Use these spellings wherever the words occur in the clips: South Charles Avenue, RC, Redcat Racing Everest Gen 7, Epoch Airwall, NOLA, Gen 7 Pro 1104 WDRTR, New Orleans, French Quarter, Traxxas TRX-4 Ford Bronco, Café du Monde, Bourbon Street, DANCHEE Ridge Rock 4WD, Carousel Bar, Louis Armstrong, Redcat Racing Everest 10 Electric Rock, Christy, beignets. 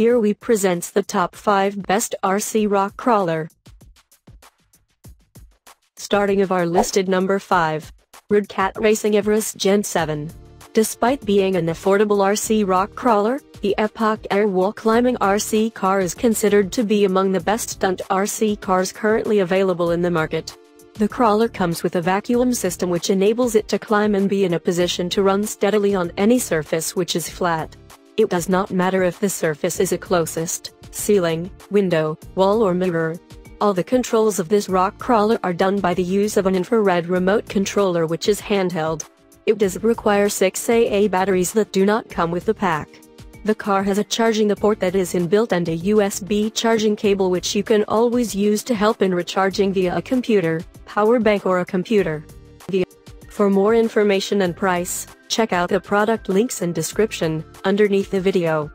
Here we presents the top 5 best RC rock crawler. Starting of our listed number 5. Redcat Racing Everest Gen 7. Despite being an affordable RC rock crawler, the Epoch Airwall climbing RC car is considered to be among the best stunt RC cars currently available in the market. The crawler comes with a vacuum system which enables it to climb and be in a position to run steadily on any surface which is flat. It does not matter if the surface is a closest, ceiling, window, wall or mirror. All the controls of this rock crawler are done by the use of an infrared remote controller which is handheld. It does require 6 AA batteries that do not come with the pack. The car has a charging port that is inbuilt and a USB charging cable which you can always use to help in recharging via a computer, power bank or a computer. For more information and price, check out the product links in description, underneath the video.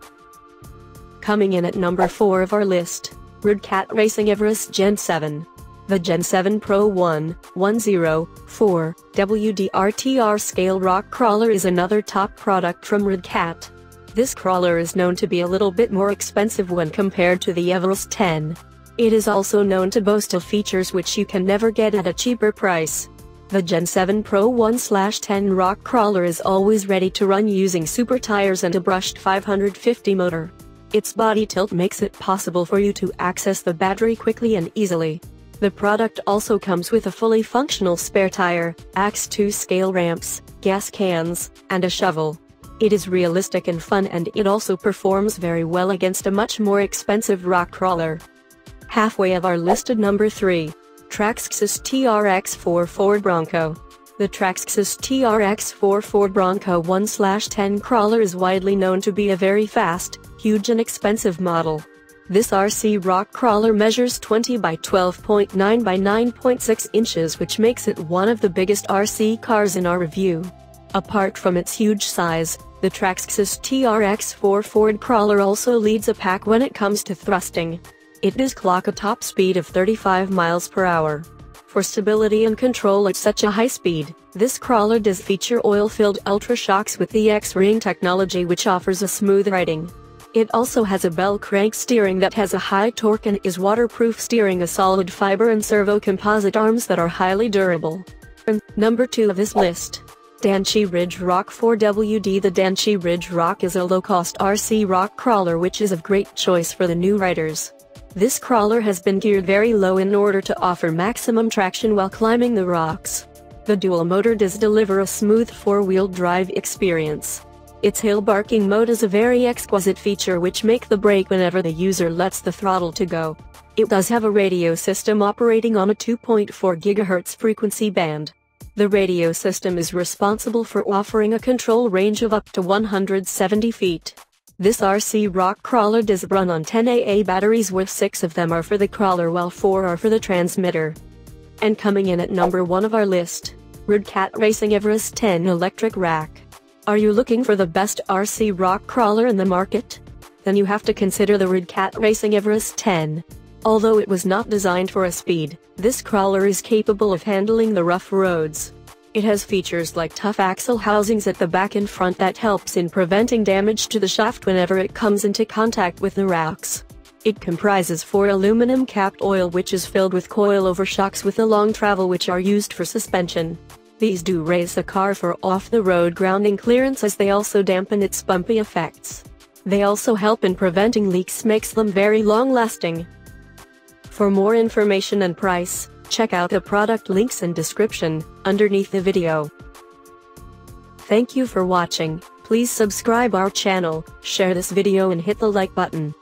Coming in at number 4 of our list, Redcat Racing Everest Gen 7. The Gen 7 Pro 1104 WDRTR scale rock crawler is another top product from Redcat. This crawler is known to be a little bit more expensive when compared to the Everest 10. It is also known to boast of features which you can never get at a cheaper price. The Gen 7 Pro 1/10 rock crawler is always ready to run using super tires and a brushed 550 motor. Its body tilt makes it possible for you to access the battery quickly and easily. The product also comes with a fully functional spare tire, X2 scale ramps, gas cans, and a shovel. It is realistic and fun, and it also performs very well against a much more expensive rock crawler. Halfway of our listed number 3. Traxxas TRX-4 Ford Bronco. The Traxxas TRX-4 Ford Bronco 1/10 crawler is widely known to be a very fast, huge and expensive model. This RC rock crawler measures 20 by 12.9 by 9.6 inches, which makes it one of the biggest RC cars in our review. Apart from its huge size, the Traxxas TRX-4 Ford crawler also leads a pack when it comes to thrusting. It does clock a top speed of 35 miles per hour. For stability and control at such a high speed, this crawler does feature oil-filled ultrashocks with the X-Ring technology, which offers a smooth riding. It also has a bell crank steering that has a high torque and is waterproof, steering a solid fiber and servo composite arms that are highly durable. And number 2 of this list. DANCHEE Ridge Rock 4WD. The DANCHEE Ridge Rock is a low-cost RC rock crawler which is of great choice for the new riders. This crawler has been geared very low in order to offer maximum traction while climbing the rocks. The dual motor does deliver a smooth four-wheel drive experience. Its hill barking mode is a very exquisite feature which makes the brake whenever the user lets the throttle to go. It does have a radio system operating on a 2.4 GHz frequency band. The radio system is responsible for offering a control range of up to 170 feet. This RC rock crawler does run on 10 AA batteries, where 6 of them are for the crawler while 4 are for the transmitter. And coming in at number 1 of our list, Redcat Racing Everest 10 Electric Rock. Are you looking for the best RC rock crawler in the market? Then you have to consider the Redcat Racing Everest 10. Although it was not designed for a speed, this crawler is capable of handling the rough roads. It has features like tough axle housings at the back and front that helps in preventing damage to the shaft whenever it comes into contact with the rocks. It comprises 4 aluminum capped oil which is filled with coil-over shocks with a long travel which are used for suspension. These do raise the car for off-the-road grounding clearance, as they also dampen its bumpy effects. They also help in preventing leaks, makes them very long-lasting. For more information and price, check out the product links in description, underneath the video. Thank you for watching. Please subscribe our channel, share this video and hit the like button.